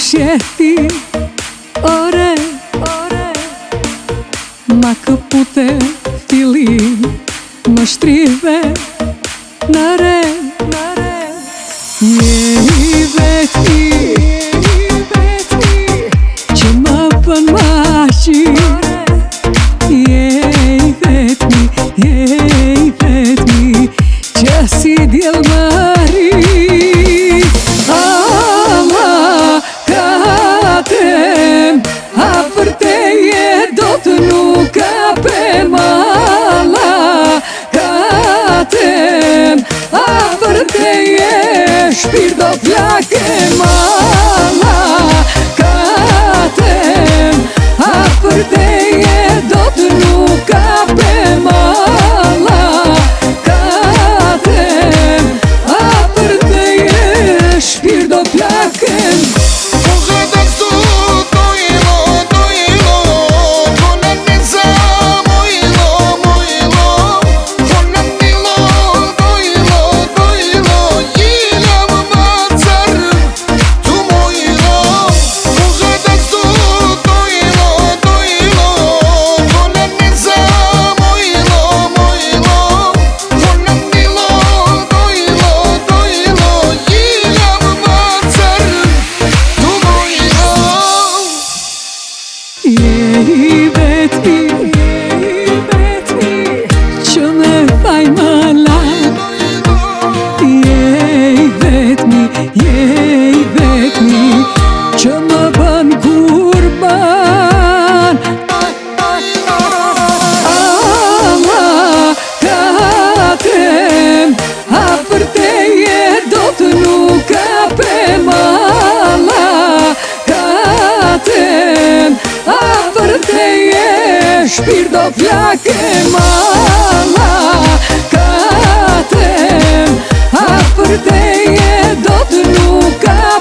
ushehti ore, ore, ma kë pute fillim më shtrive në re, në re. Jeni veti, jeni veti që më bën maqi, jeni veti që si djel më ri. Shpirë do plake mala ka tem, a për teje do të nuk ka pe mala ka tem, a për teje shpirë do plake mala. Jeni vetmi që me faj më lan, jeni vetmi që më bën kurban. Allah ka tem, a për teje do të nuk ka pem. Allah ka tem, a për teje shpirë do plake mala ka tem, a për teje do të nuk ka